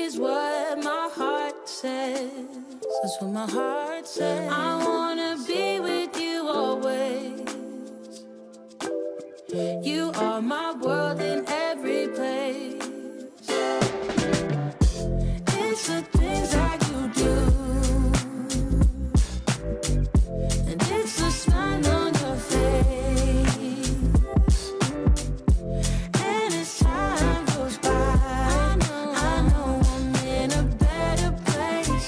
is what my heart says. That's what my heart says. I wanna be with you always. You are my world in every place. It's the things that you do, and it's the smile on your face. And as time goes by, I know I'm in a better place.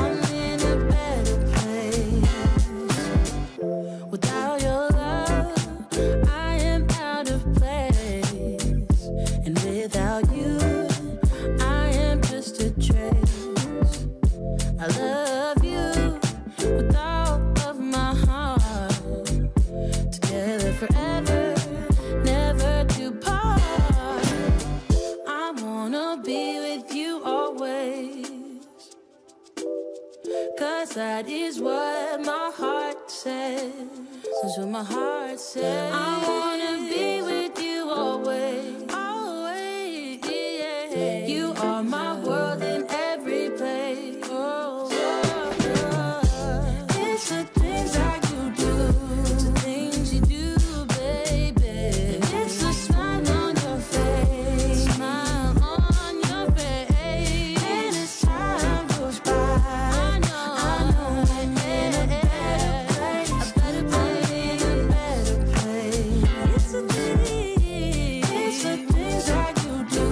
I'm in a better place. Without your love, I am out of place. And without you, I am just a trace. I love you with all of my heart. Together forever, never to part. I wanna be with you always, 'cause that is what my heart says. That's what my heart says. I wanna be with you always. You are my world in every place. It's the things that you do, it's the things you do, baby. It's the smile on your face, smile on your face. And as time goes by, I know I'm in a better place. I'm in a better place. It's the things that you do.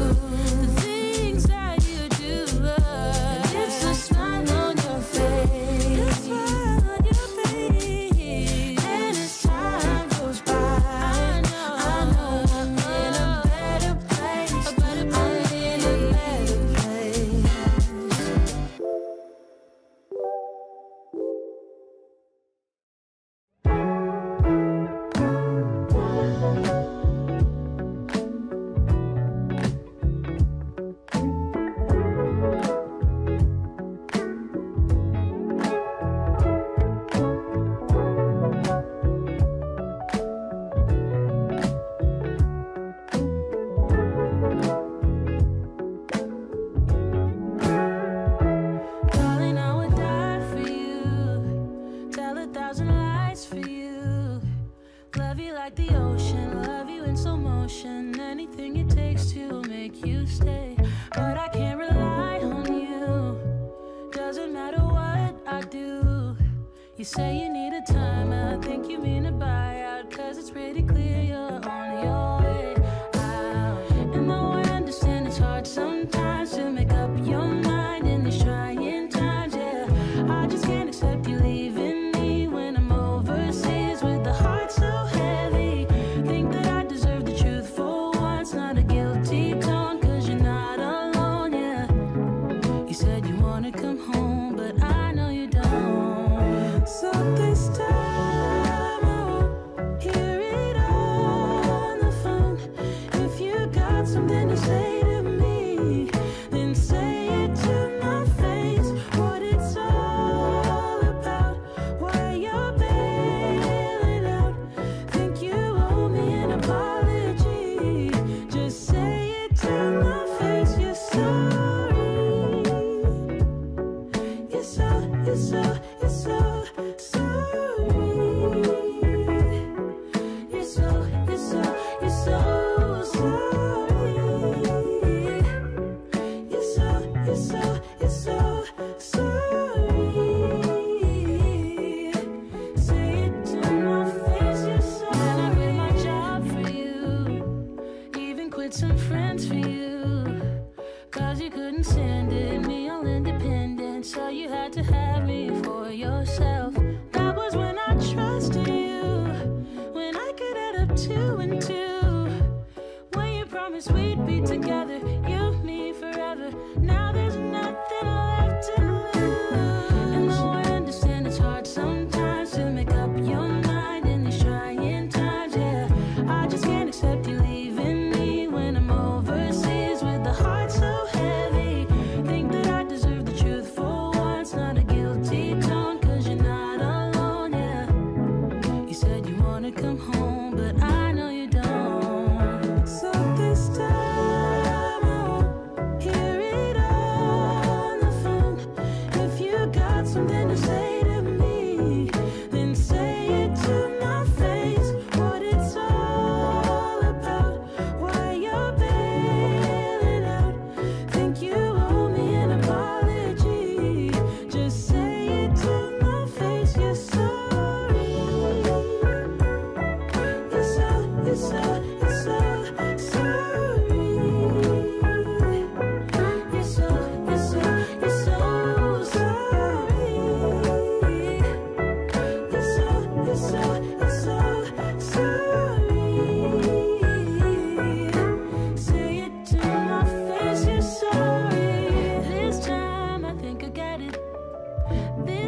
Come home, but I know you don't. So this time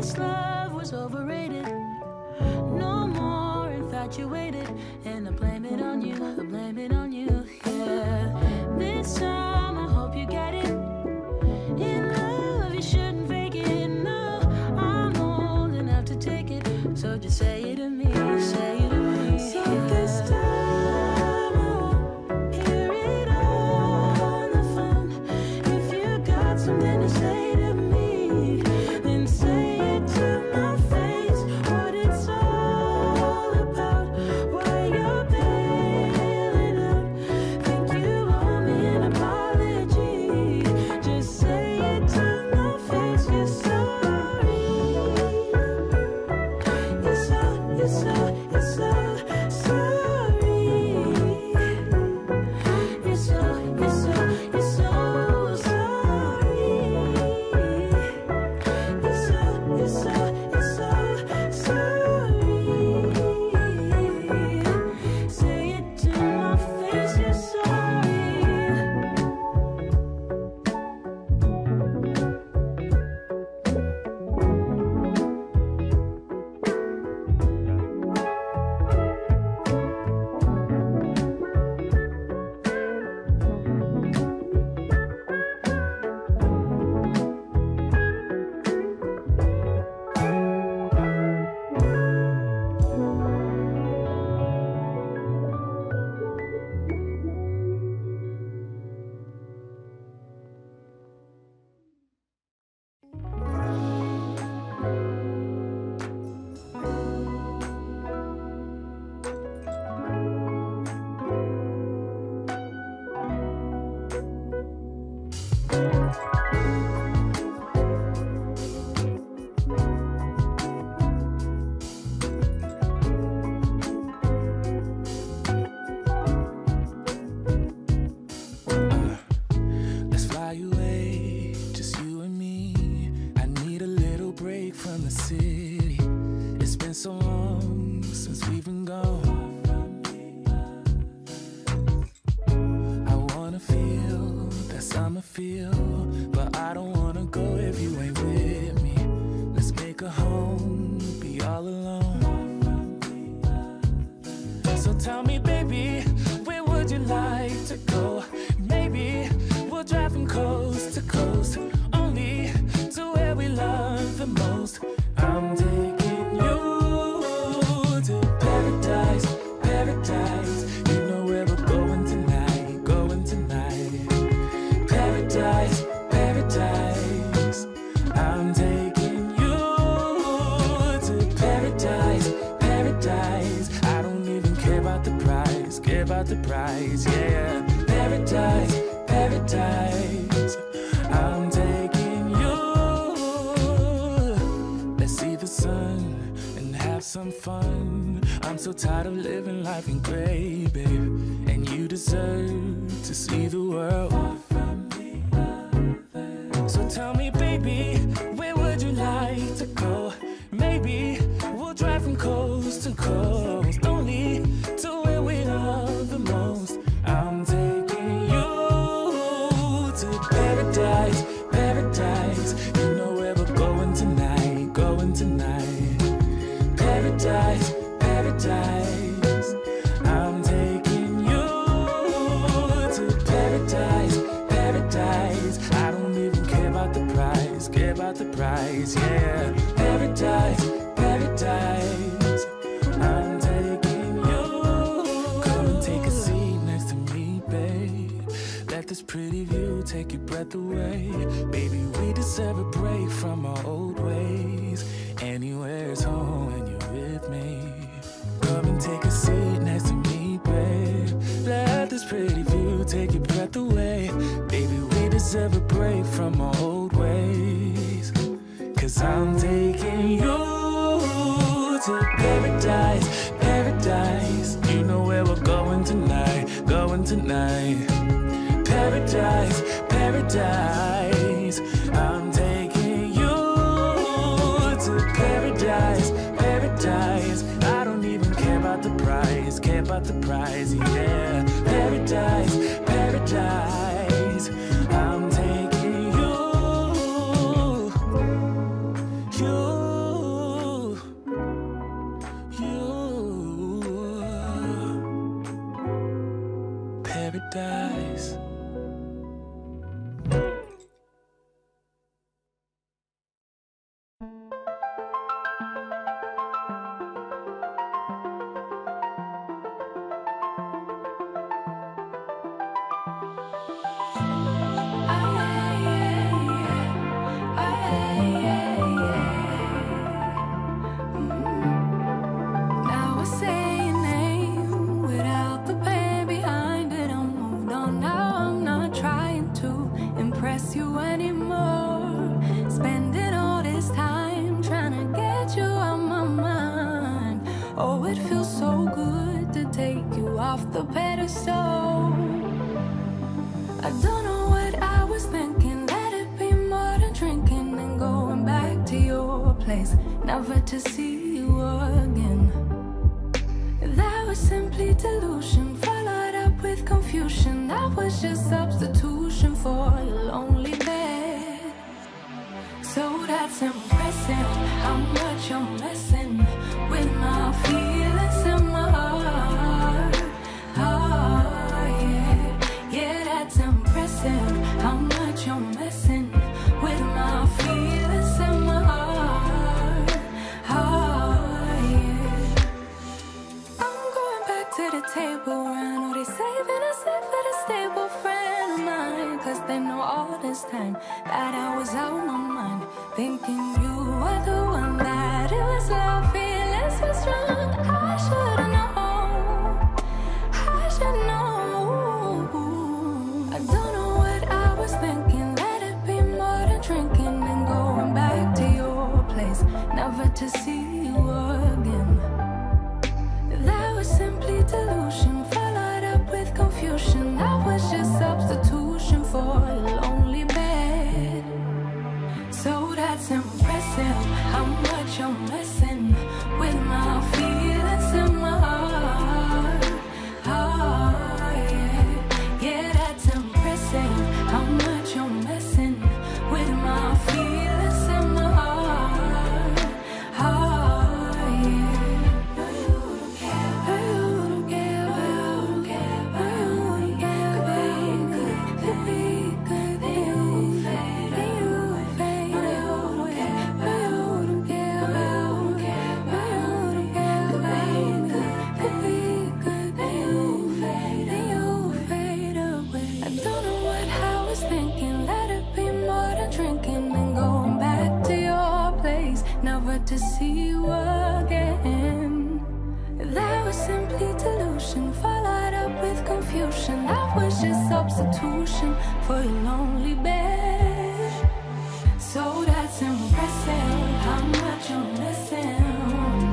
This love was overrated. No more infatuated. And I blame it on you, I blame it on you, yeah. This time I hope you get it. In love you shouldn't fake it. No, I'm old enough to take it. So just say it to me, say it to me. So this time I'm taking you. anymore. Spending all this time trying to get you out my mind. Oh, it feels so good to take you off the pedestal. I don't know what I was thinking. Let it be more than drinking and going back to your place, never to see you again. That was simply delusion, followed up with confusion. That was just substitution for your lonely bed. So that's impressive, how much you're messing with my feelings and my heart. Oh yeah, yeah, that's impressive, how much you're messing with my feelings and my heart. Oh yeah. I'm going back to the table, I know they saving us up for the stable friend of mine. Cause they know all this time that I was out of my mind, thinking you were the one, that it was love, feelings were strong. I should've known, I should know. I don't know what I was thinking. Let it be more than drinking and going back to your place, never to see you again. That was simply delusion, followed up with confusion. That was just substitution for your lonely bed. So that's impressive, how much you're messing with my feelings and my heart. Oh yeah, yeah, that's impressive, how much you're messing with my feelings and my heart. Oh yeah. But you don't care, but you don't care, but you don't care, but you don't care. But you could be good, then you would fade, then you would fade. But you don't care, but you don't care, but you don't care, but you don't care. But you could be good, then you would fade away. I don't know what I was thinking. Let it be more than drinking and going back to your place, never to see you again. That was simply delusion, followed up with confusion. That was just substitution for your lonely bed. So that's impressive, how much you're missing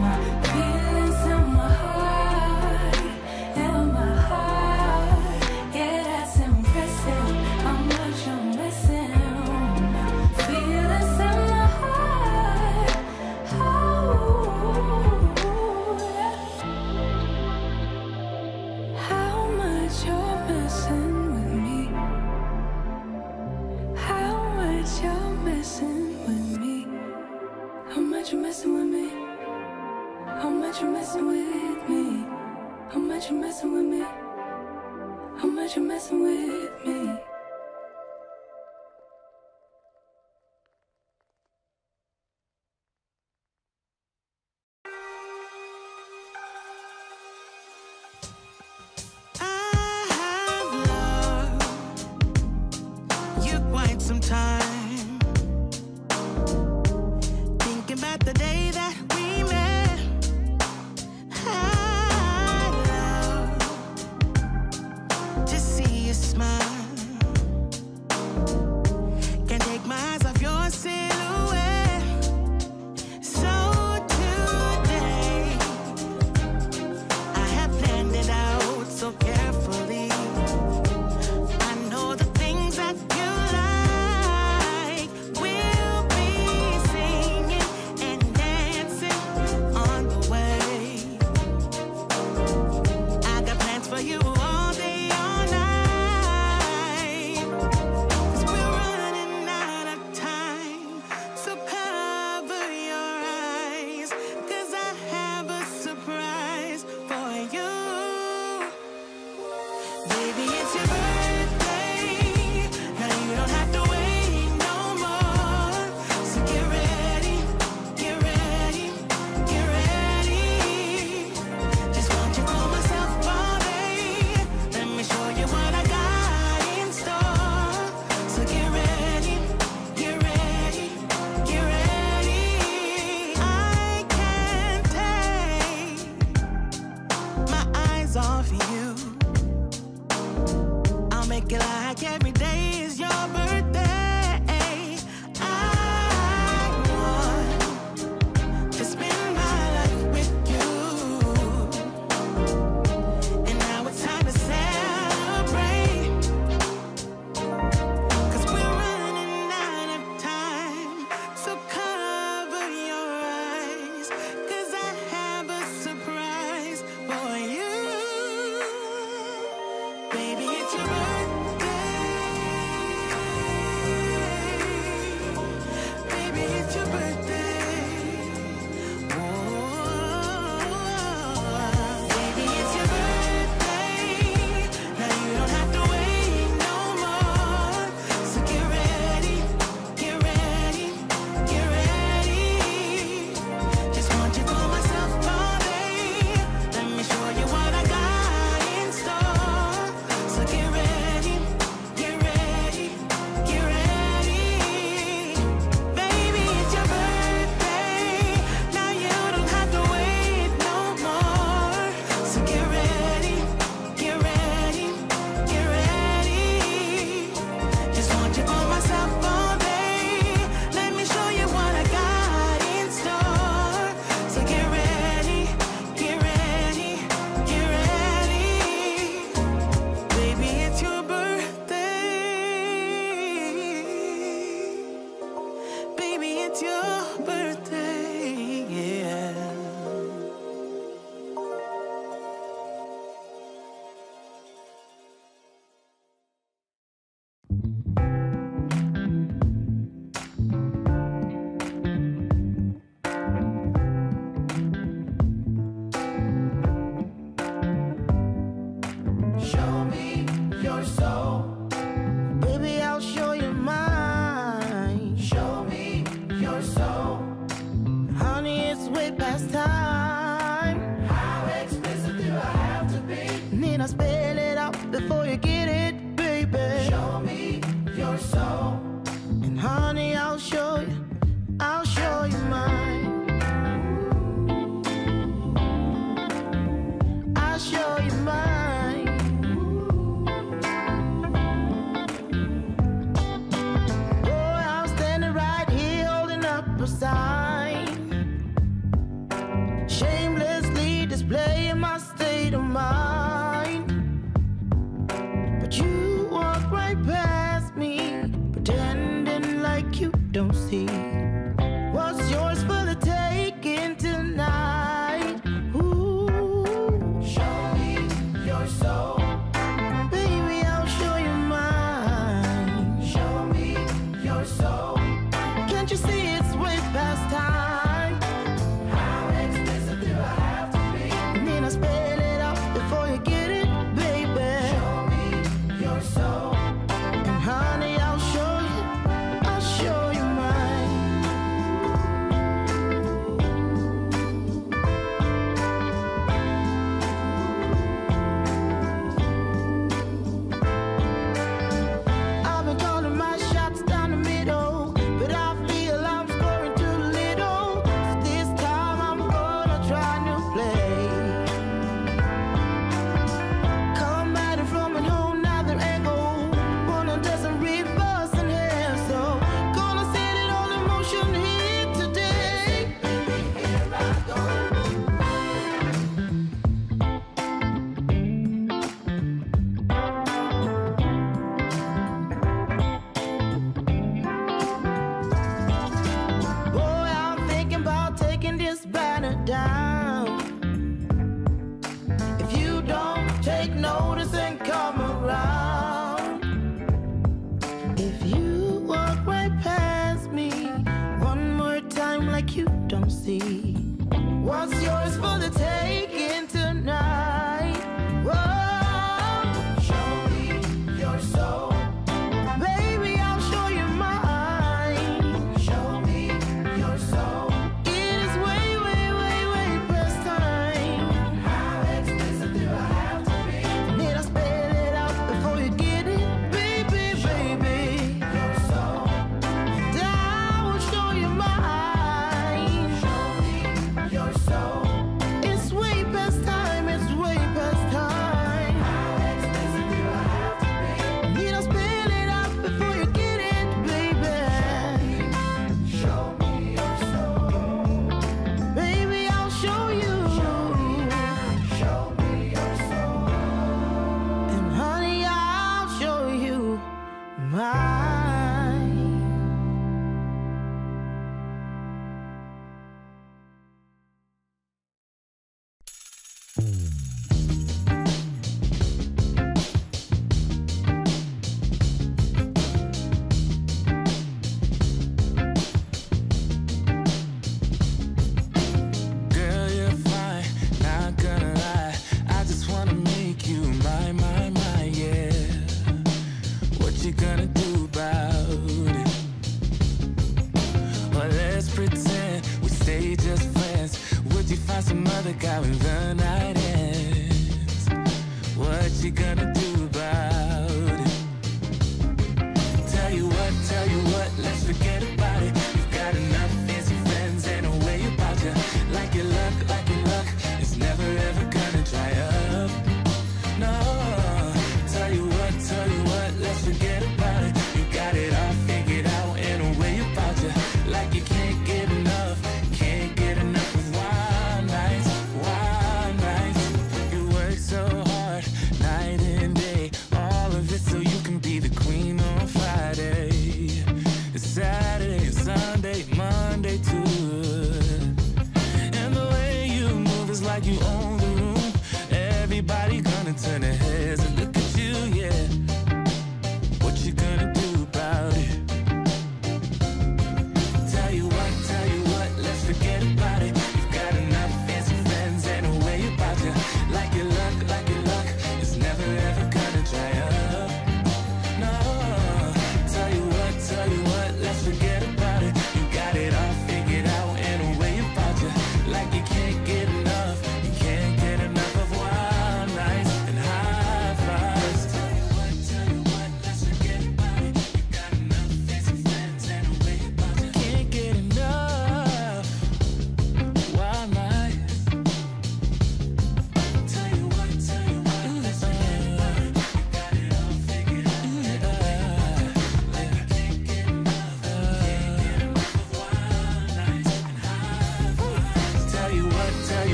my feelings in my heart, in my heart. Yeah, that's impressive, how much you're missing my feelings in my heart. Oh, how much you're messing with me, how much you're messing with me, how much you're messing with me, how much you're messing with me, how much you're messing with me, how much you're messing with me. Smile. it's your birthday, yeah. Saturday, Sunday, Monday.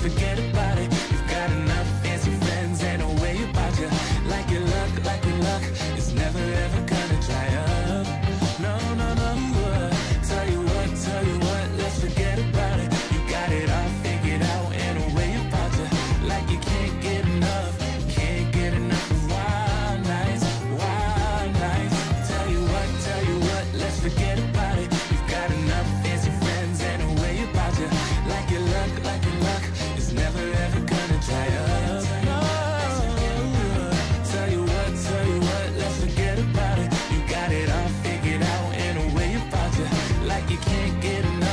forget about it. You've got enough fancy friends and a way about you. Like your luck, like your luck, it's never ever gonna dry up. No, no, no, tell you what, let's forget about it. You got it all figured out and a way about you. Like you can't get enough of wild nights, wild nights. Tell you what, let's forget about it. You've got enough fancy friends and a way about you. Like your luck, it's never ever gonna dry up. No. Tell you what, let's forget about it. You got it all figured out and a way about you. Like you can't get enough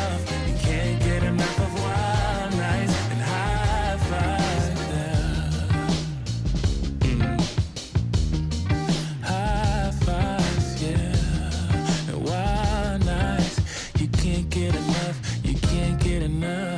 of wild nights and high fives. Yeah. High fives, yeah. And wild nights, you can't get enough, you can't get enough.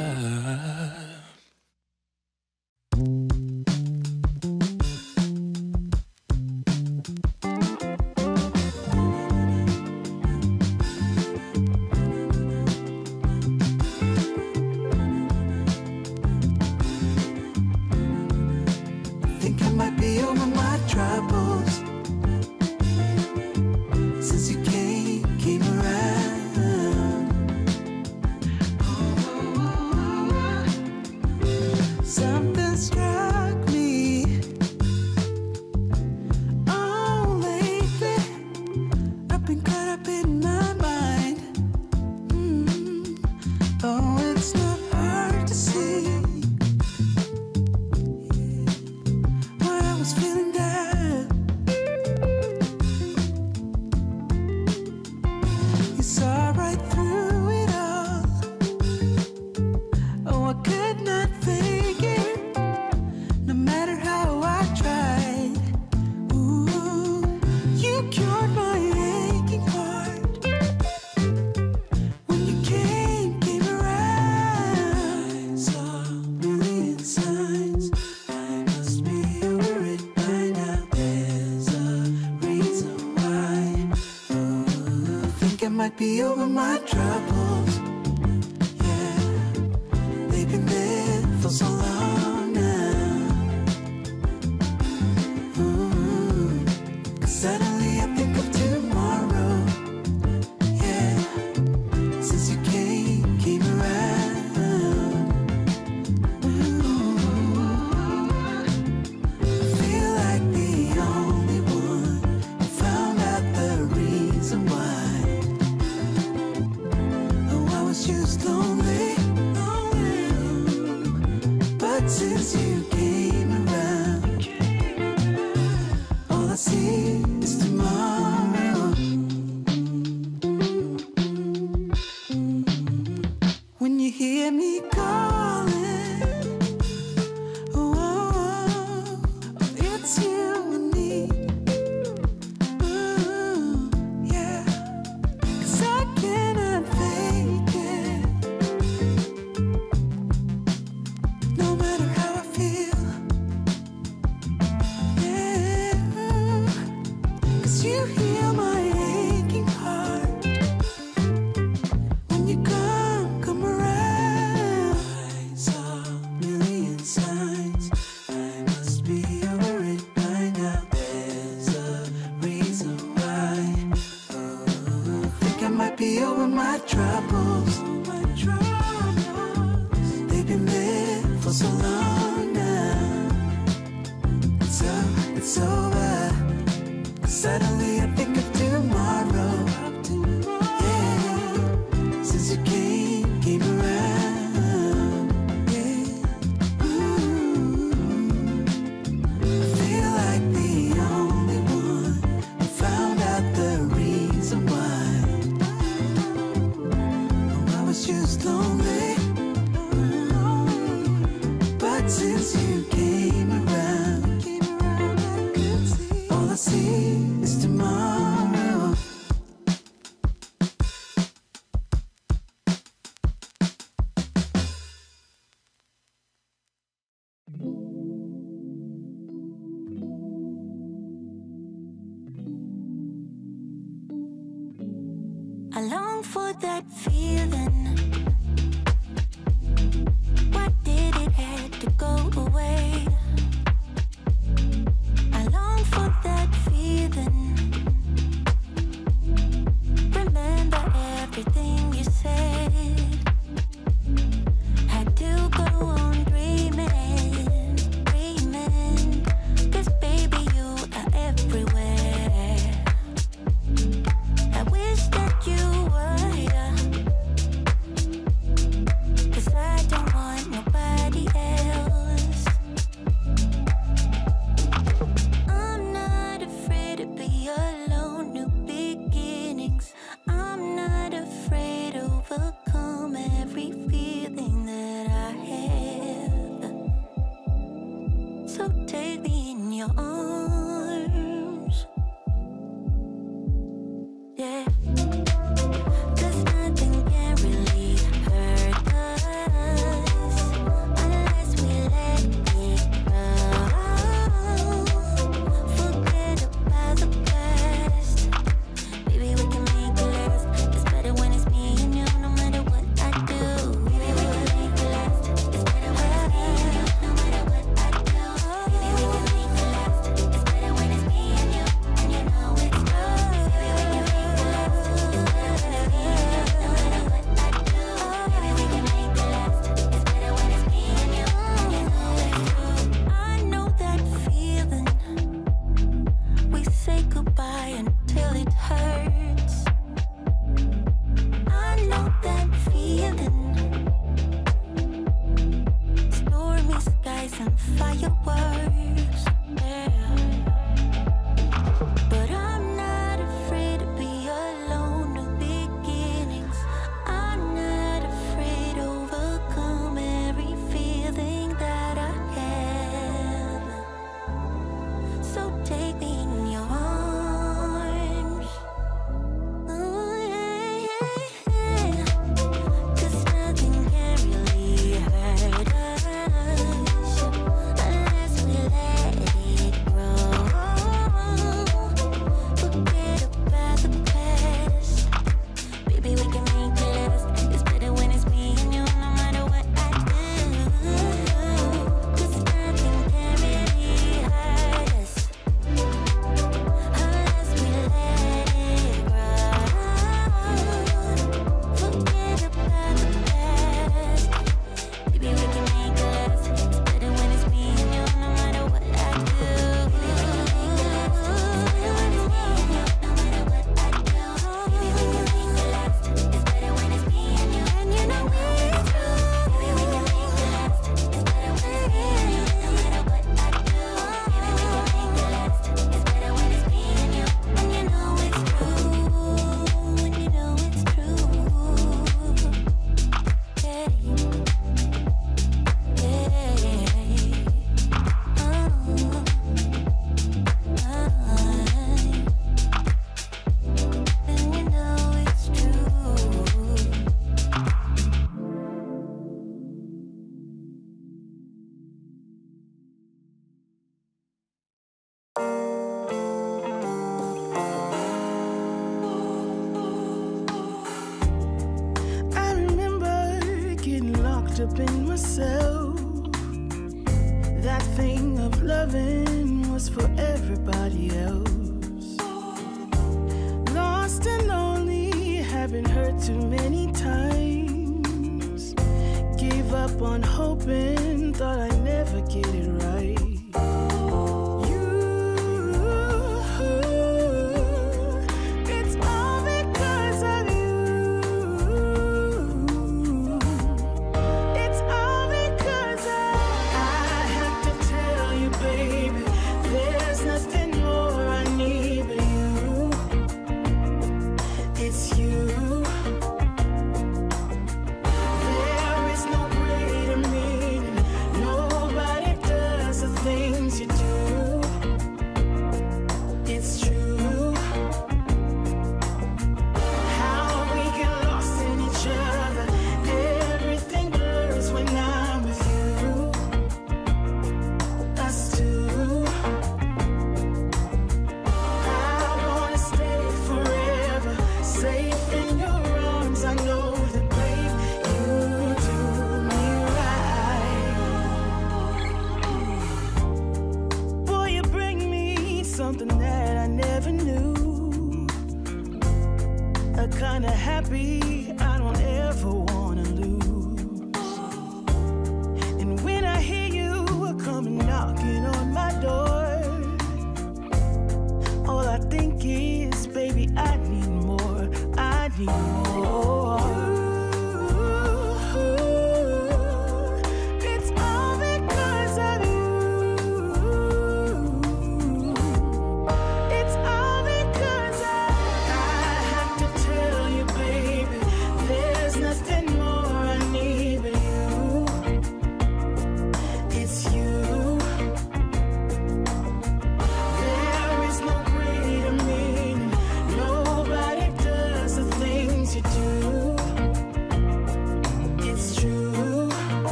Be over my troubles, yeah. They've been there for so long now. Ooh. 'Cause suddenly I think of tomorrow, yeah. Since you came around. Ooh. I feel like the only one who found out the reason why. Just lonely, lonely, but since you came around, all I see is tomorrow. When you hear me calling, oh, it's you and me. Ooh, yeah, 'cause I cannot fake. Be over my troubles. They've been there for so long now. So it's over. 'Cause suddenly I think of tomorrow. Yeah, since you came around. Yeah. Ooh. I feel like the only one who found out the reason why. Just lonely, but since you came around, all I see is tomorrow. I long for that feeling. What did it have? up in myself. That thing of loving was for everybody else. Lost and lonely, having hurt too many times. Gave up on hoping, thought I'd never get it right. Something that I never knew, a kind of happy I don't ever wanna lose. And when I hear you coming knocking on my door, all I think is, baby, I need more, I need more.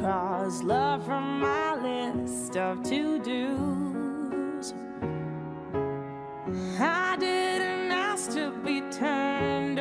Cross love from my list of to-dos. I didn't ask to be turned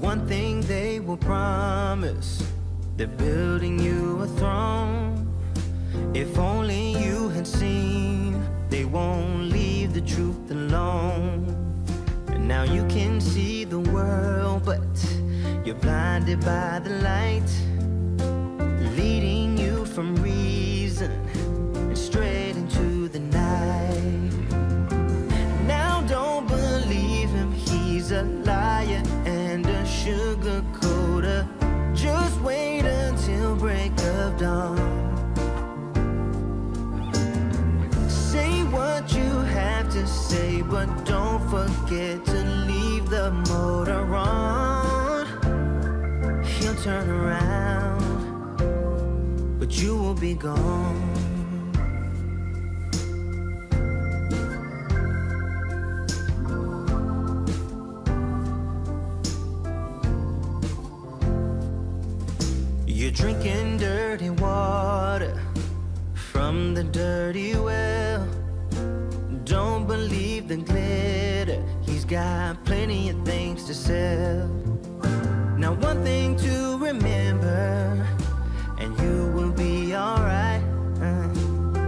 One thing they will promise, they're building you a throne. If only you had seen, they won't leave the truth alone. And now you can see the world, but you're blinded by the light, leading you from reason and straight into the night. Now don't believe him, he's a liar, sugar coater. Just wait until break of dawn. Say what you have to say, but don't forget to leave the motor on. He'll turn around, but you will be gone. Drinking dirty water, the dirty well. Don't believe the glitter, he's got plenty of things to sell. Now one thing to remember, and you will be alright.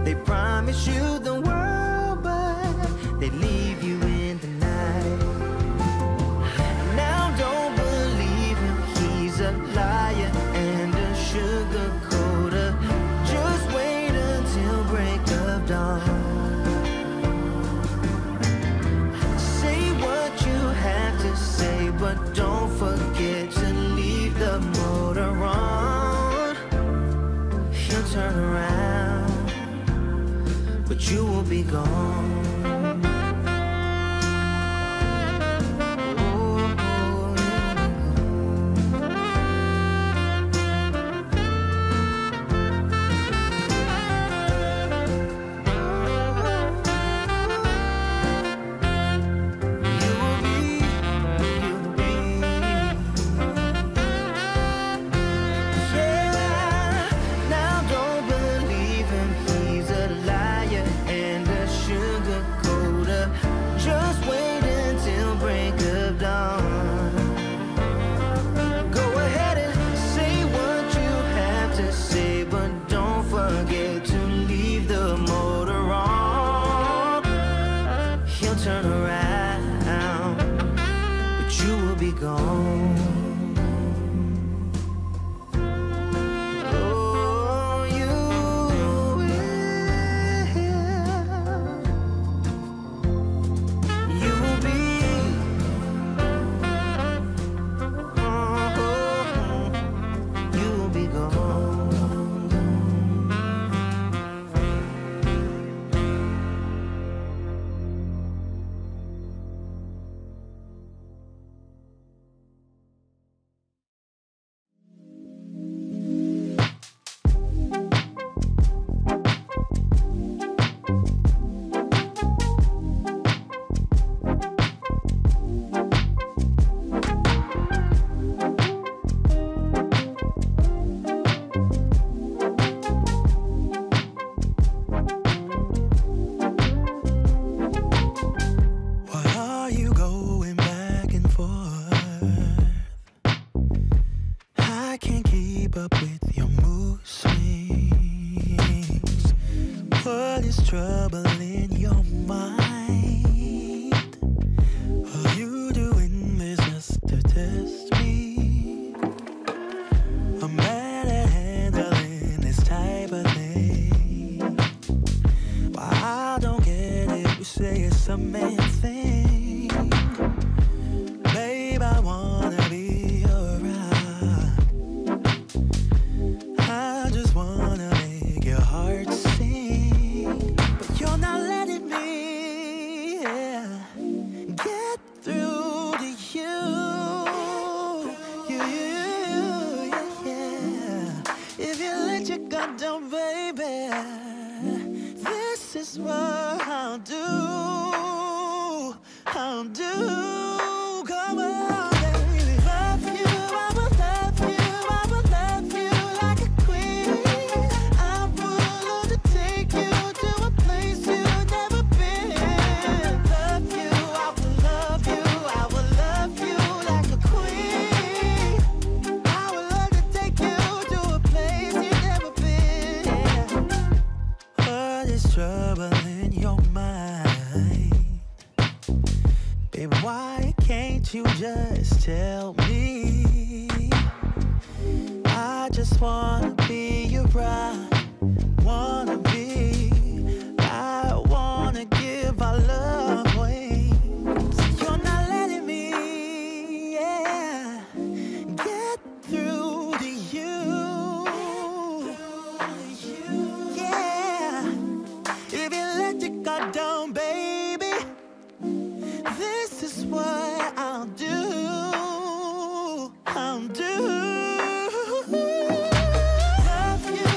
They promise you the world, but they leave you in the night. Now don't believe him, he's a liar and a sugarcoater. Just wait until break of dawn. Say what you have to say, but don't forget to leave the motor on. He'll turn around, but you will be gone. Turn around, but you will be gone. Oh, you will. You will be. Oh, you will be gone. I'll do. Love you.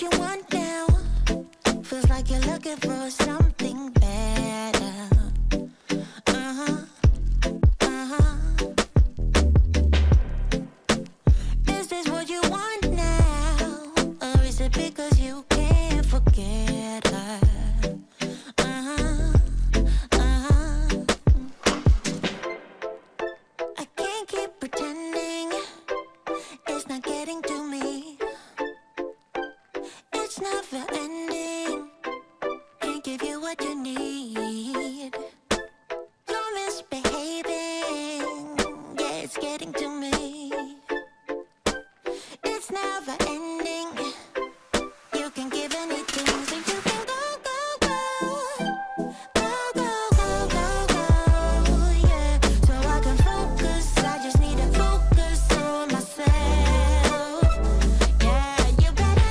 what you want now. Feels like you're looking for something better. Is this what you want now? Or is it because you can't forget her? I can't keep pretending it's not getting to me. It's never ending. Can't give you what you need. You're misbehaving. Yeah, it's getting to me. It's never ending. You can give anything. So you can go, go, go. Go, go, go, go, go. Yeah. So I can focus. I just need to focus on myself. Yeah. You better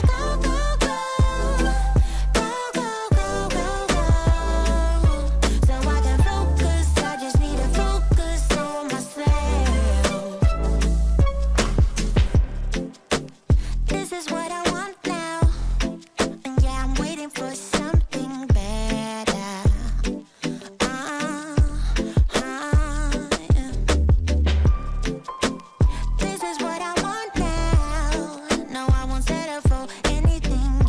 go, go, go. Go, go, go, go, go. So I can focus. I just need to focus on myself. This is what I want now. And yeah, I'm waiting for something better. Yeah. This is what I want now. No, I won't settle for anything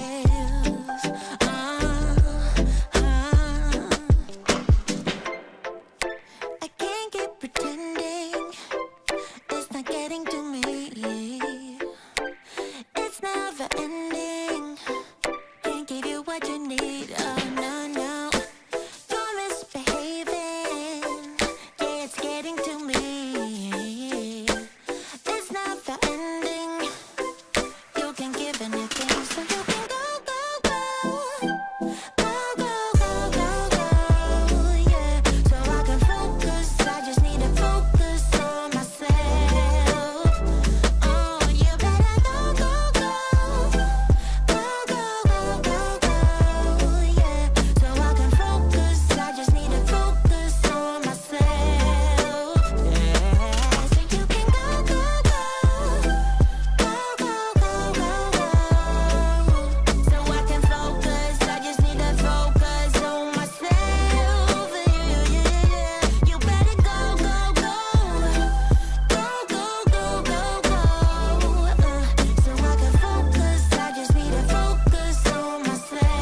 else. I can't keep pretending it's not getting to me. It's never ending. Can't give you what you need. Oh no no, you're misbehaving. Yeah, it's getting to me. It's never ending. You can give anything, so you can go go go. Go go go go go. Yeah, so I can focus. I just need to focus on myself. Oh, you better go go go. Go go go go go. Yeah, so I can focus. I just need to focus on myself. Yeah, so you can go go go. Go go go go go. So I can focus. I just need to focus on myself. Yeah. You better go go go. Go go go go go. So I can focus. I just need to focus on myself, baby.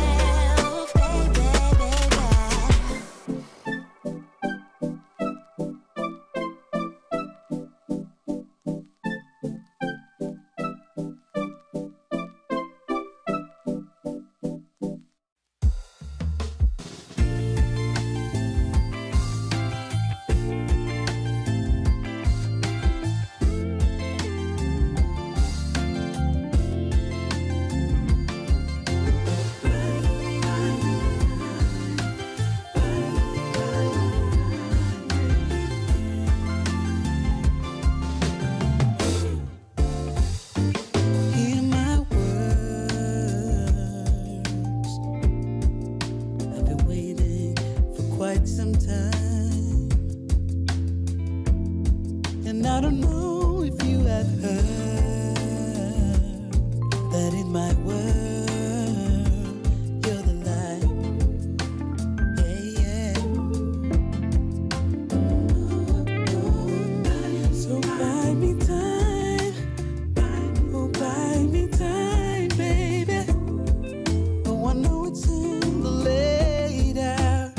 Hear my words. I've been waiting for quite some time, and I don't know if you have heard that in my world you're the light. Yeah. So buy me time. Oh, buy me time, baby. Oh, I know it's in the late hour.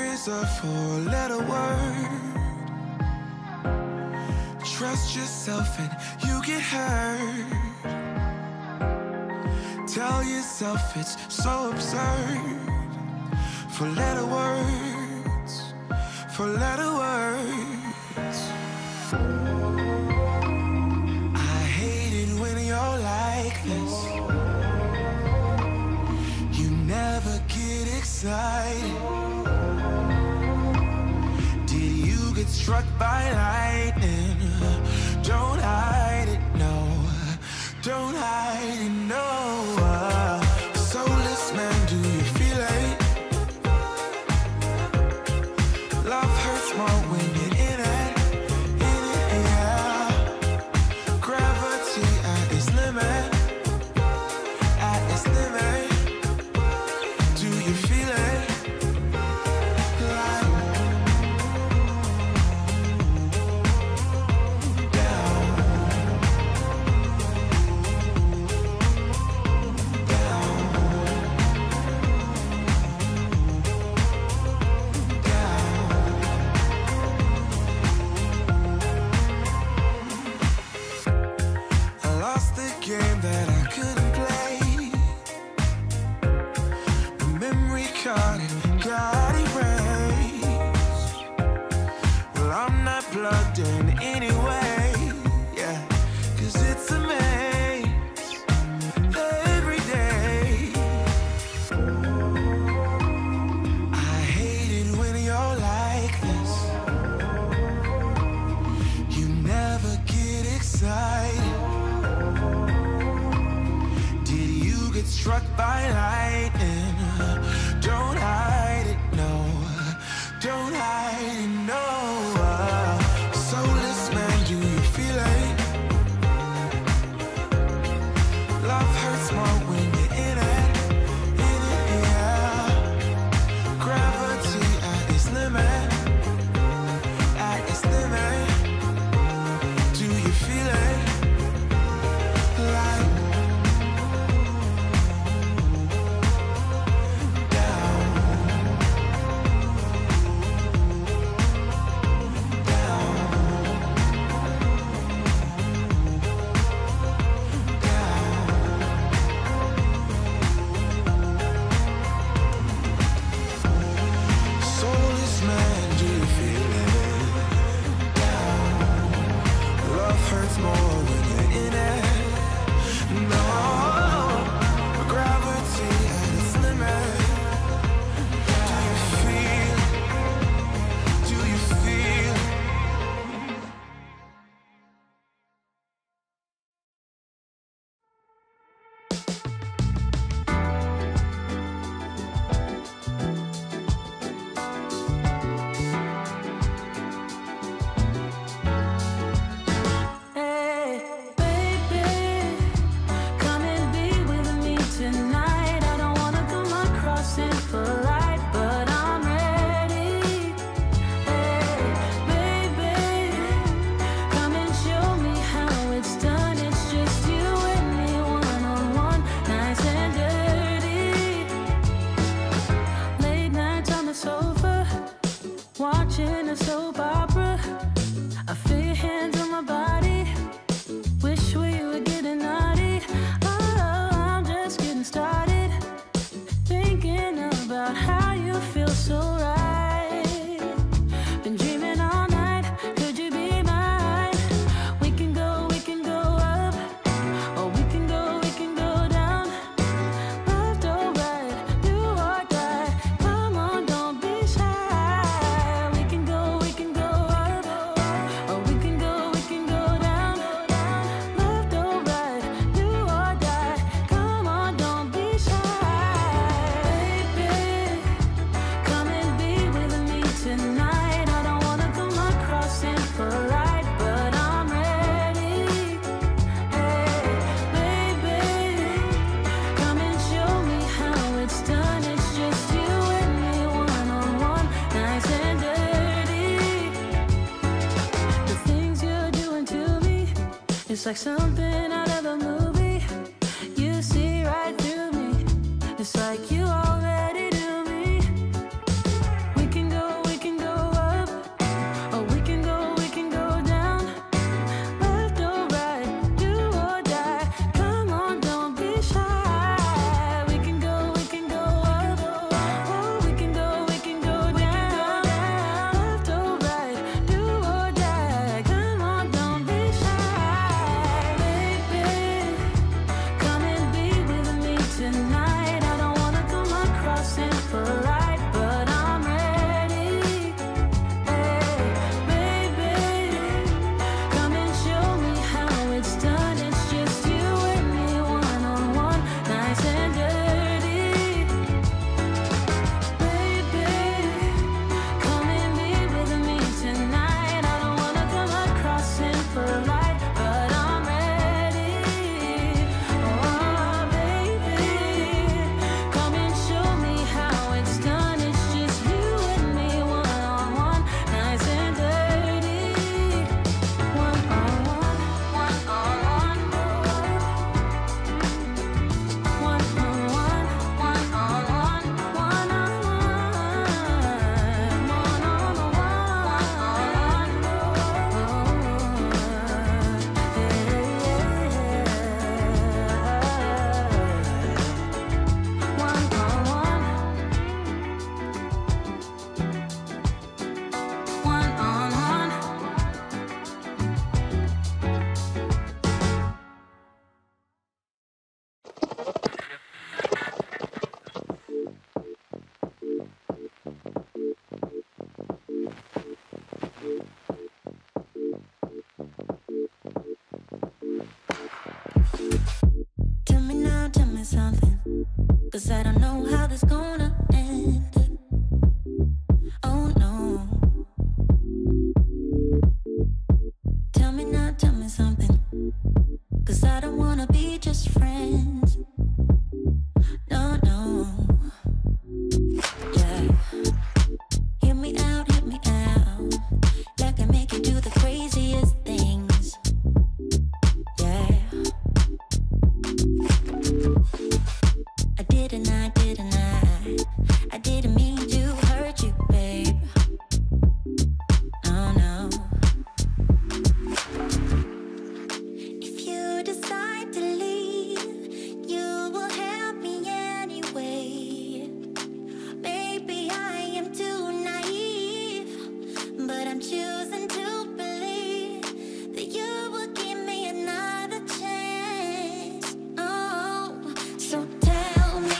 stories are four-letter word. Trust yourself and you get hurt. Tell yourself it's so absurd. Four-letter words, four-letter words. I hate it when you're like this. You never get excited. Did you get struck by lightning? Don't hide it, no. Don't hide it, no. Soulless man, do you feel it? Love hurts more when you're in it, yeah. Gravity at its limit, at its limit. Do you feel it? Like down, game that I couldn't play. The memory card got erased. Well, I'm not plugged in anyway, yeah, 'cause it's a maze every day. I hate it when you're like this. You never get excited. Struck by lightning, don't hide it, no, don't hide it, no. Soulless man, do you feel it? Love hurts more when you're in it, yeah. Gravity at its limit, at its limit. Do you feel it? It's like something out of a movie. You see right through me. It's like you already knew me. We can go. 'cause I don't know how this gonna end. Oh no. Tell me now, tell me something, 'cause I don't wanna be just friends. No, no. Yeah. Hit me out, like I make you do the craziest things. Yeah. I didn't mean to hurt you, babe. Oh no. If you decide to leave, you will help me anyway. Maybe I am too naive, but I'm choosing to believe that you will give me another chance. Oh, so tell me.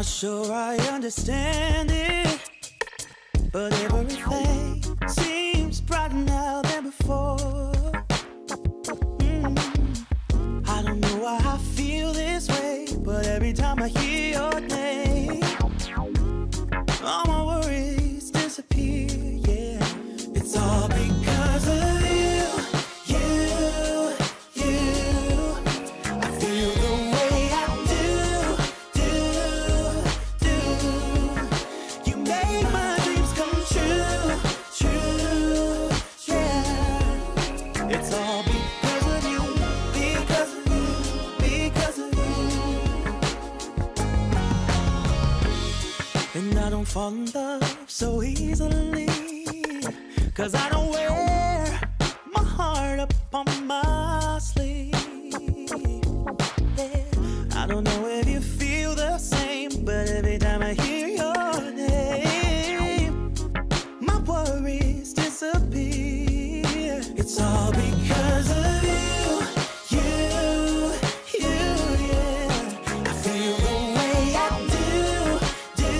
Not sure I understand it, but everything seems brighter now than before. I don't know why I feel this way, but every time I hear your name, all my worries disappear, yeah. It's all because of you, you. I feel the way I do. Make my dreams come true, yeah. It's all because of you, because of you, because of you. And I don't fall in love so easily, 'cause I don't wear my heart up on my sleeve, yeah. I don't know if you feel the same, but every time I hear your name, my worries disappear. It's all because of you, yeah. I feel the way I do.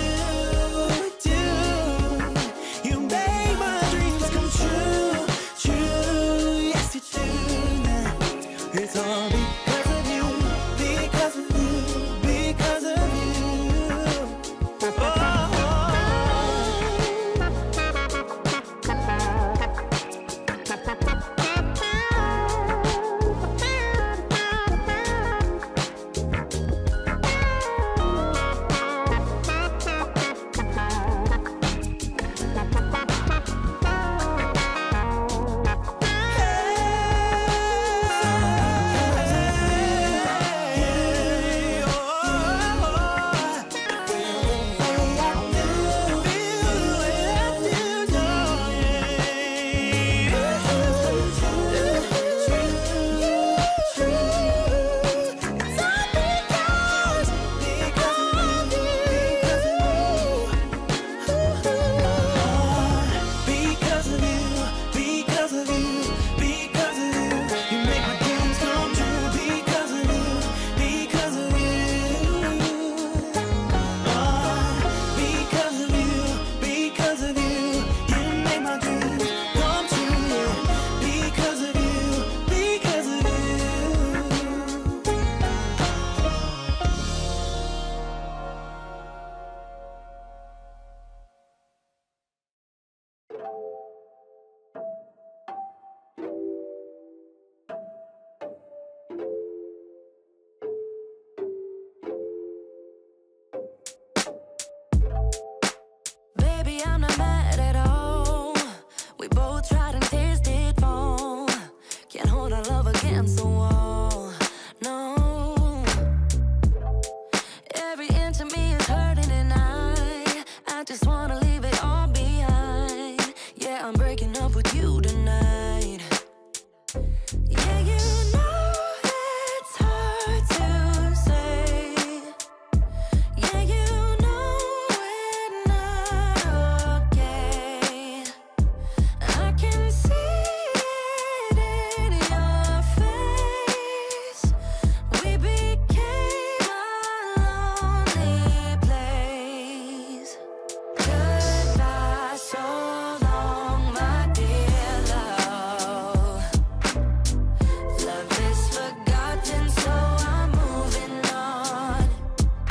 You make my dreams come true, yes you do now. It's all because of you, because of you. I'm not mad at all. We both tried and tears did fall. Can't hold our love against the wall, no. Every inch of me is hurting and I just wanna leave it all behind. Yeah, I'm breaking up with you tonight. Yeah, you know it's hard to say. Yeah, you know we're not okay. I can see it in your face. We became a lonely place. Goodbye, so long, my dear love. Love is forgotten, so I'm moving on. Goodbye, so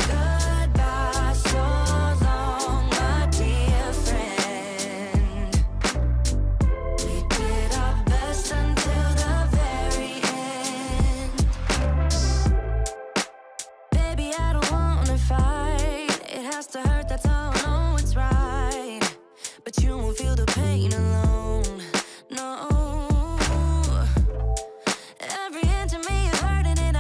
long, my dear friend. We did our best until the very end. Baby, I don't wanna fight. It has to hurt, that's all. I know it's right, but you won't feel the pain alone, no. Every inch of me is hurting and I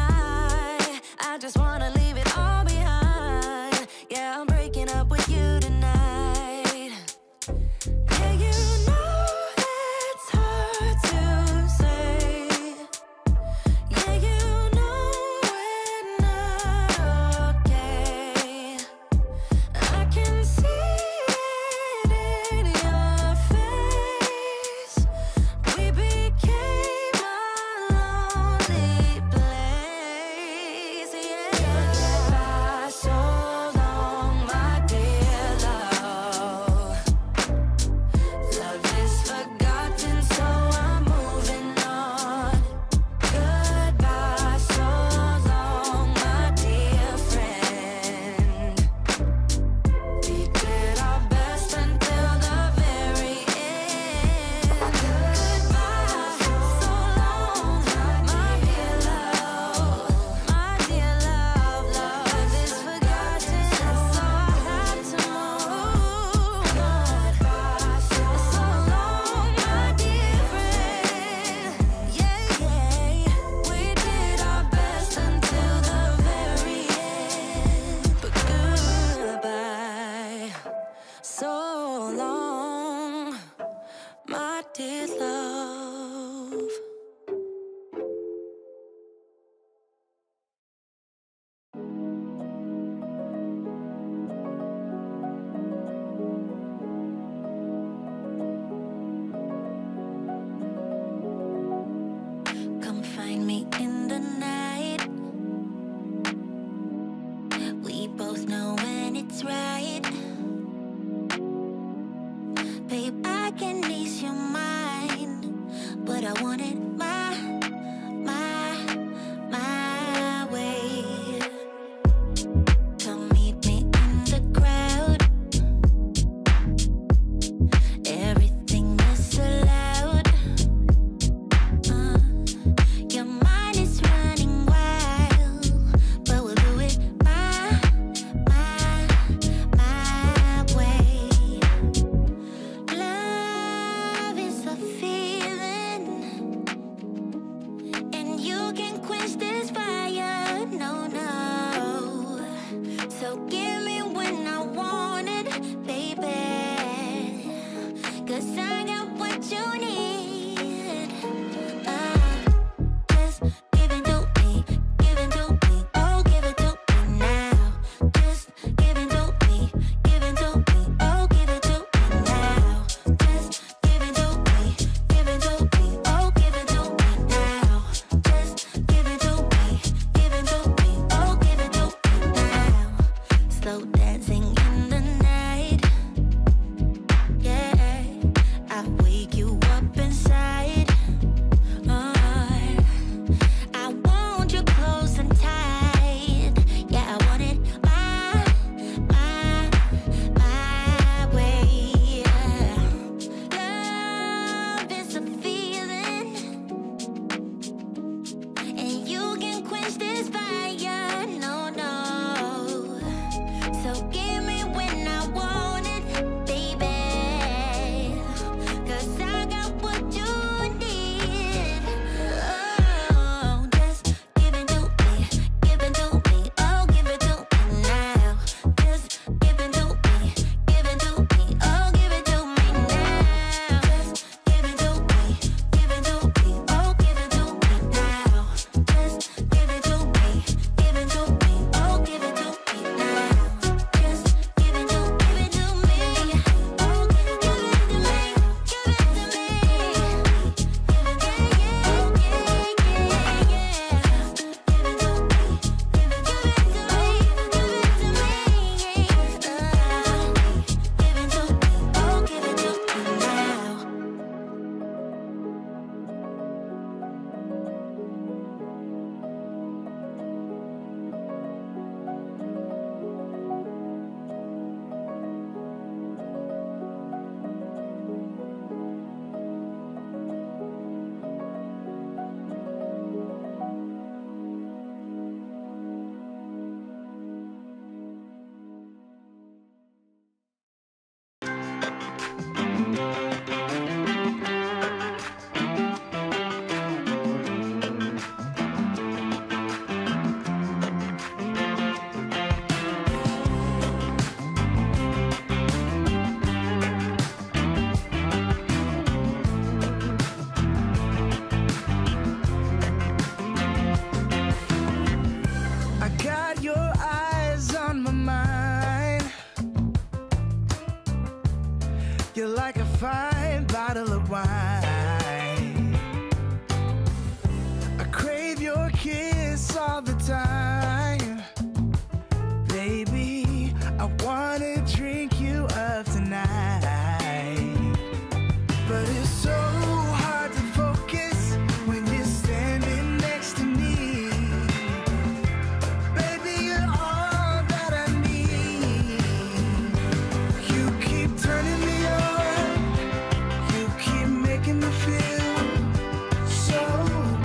just wanna leave it all behind. Yeah, I'm breaking up with you tonight. Yeah, you know it's hard to say. Yeah, you know we're not okay. I can see it in your face. We became a lonely place. Yeah. Goodbye, so long, my dear love. Love is forgotten, so I'm moving on. Goodbye, so long, my dear friend. We did our best until the very end. Goodbye, so long, my dear love, love is forgotten, so I had to move on. So long, my dear friend. Yeah, we did our best until the very end. But goodbye, so long, my dear love. Come find me in the night. We both know when it's right. Babe, I can ease your mind, but I want it my way. Come meet me in the crowd. Everything is allowed. Your mind is running wild, but we'll do it my way. Love is a feeling, and you can quench this fire, no. So give me when I want it, baby, 'cause I got what you need. Just give it to me, give it to me. Oh, give it to me now. Just give it to me, give it to me. Oh, give it to me now. Just give it to me, give it to me. Oh, give it to me now. Just give it to me, give it to me. Oh, give it to me now. Slow dancing in the night. Yeah, I wake you up. you like a fine bottle of wine. I crave your kiss all the time. Baby, I wanna drink you up tonight. But it's so hard to focus when you're standing next to me. Baby, you're all that I need. You keep turning me on, you keep making me feel so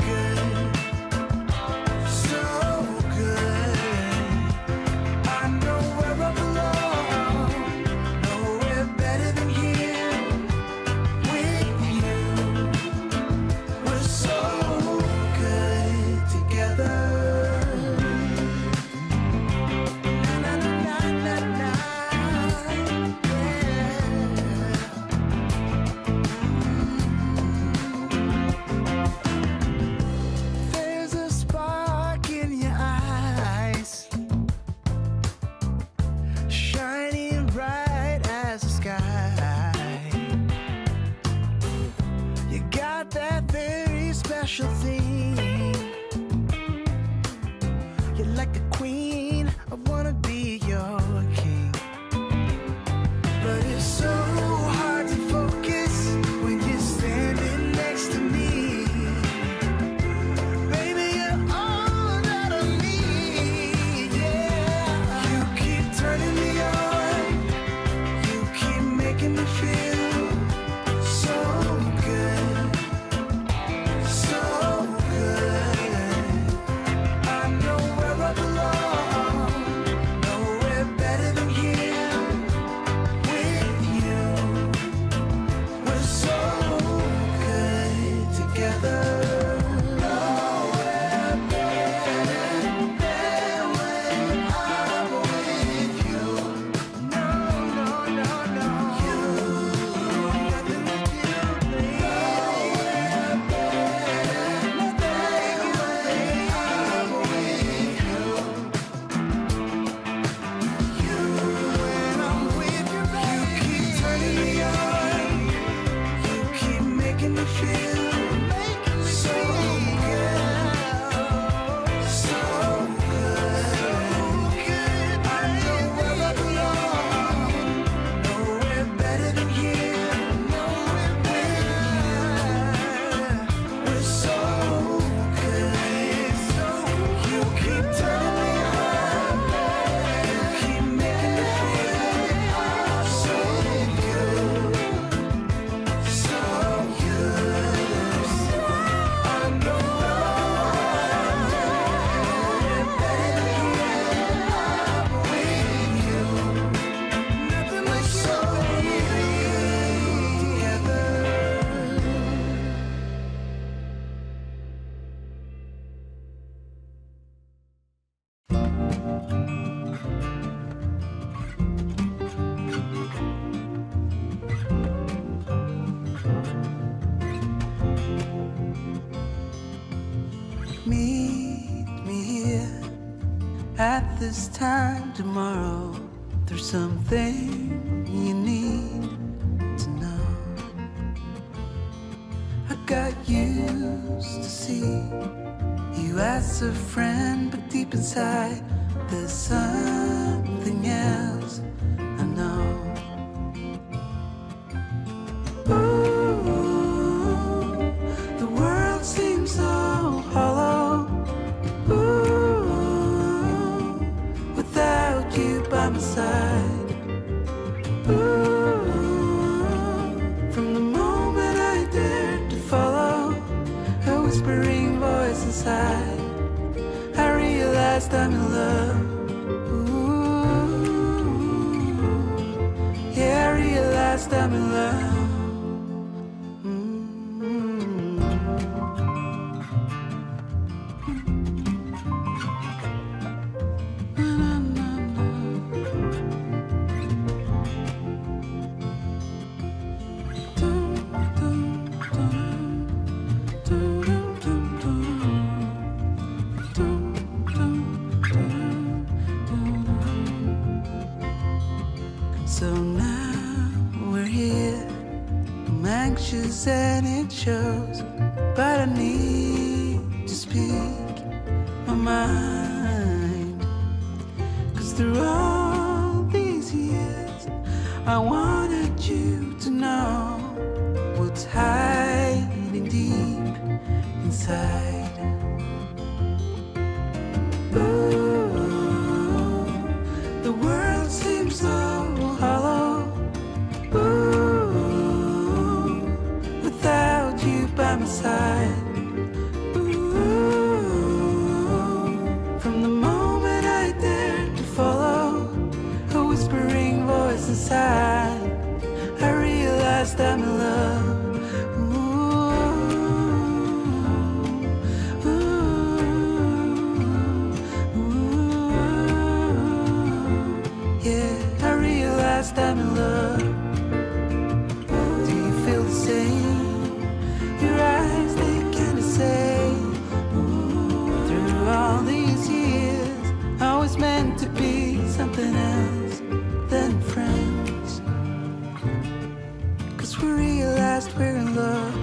good, so good. I know where I belong, nowhere better than here. With you, we're so good together. Na na na na na, yeah. There's a spark in your eyes, shining bright as the sky. You got that very special thing. You're like a queen, I wanna be your king. But it's so hard to focus when you're standing next to me. Baby, you're all that I need, yeah. You keep turning me on, you keep making me feel so good, so good. I know where I belong, nowhere better than here. With you, we're so good together. Nowhere better than when I'm with you. No, no, no, no. You, nothing like you, baby. Nowhere better than when I'm with you. You, when I'm with you, baby. You keep turning me on, you keep making me feel so good, so good. I know where I belong, nowhere better than here. We're so good. You keep turning me on, you keep making me feel so good, so good. I know I'm better than I'm with you. Nothing like so good together. Meet me here at this time tomorrow. There's something you need to know. I got used to see you as a friend, but deep inside there's something else I know. Ooh, the world seems so hollow. Ooh, without you by my side. Ooh, from the moment I dared to follow a whispering voice inside, I realized I'm in love. Ooh, yeah, I realized I'm in love. So now we're here anxious and it shows, but I need to speak my mind, 'cause through all these years I wanted you to know what's hiding deep inside. Ooh, the world seems so hollow. By my side, ooh, from the moment I dared to follow a whispering voice inside, I realized I'm in love. Ooh, yeah, I realized I'm in love. Do you feel the same? Your eyes, they kinda say, ooh, through all these years I was meant to be something else than friends, 'cause we realized we're in love.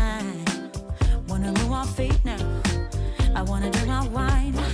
Time. Wanna move my feet now, I wanna drink my wine.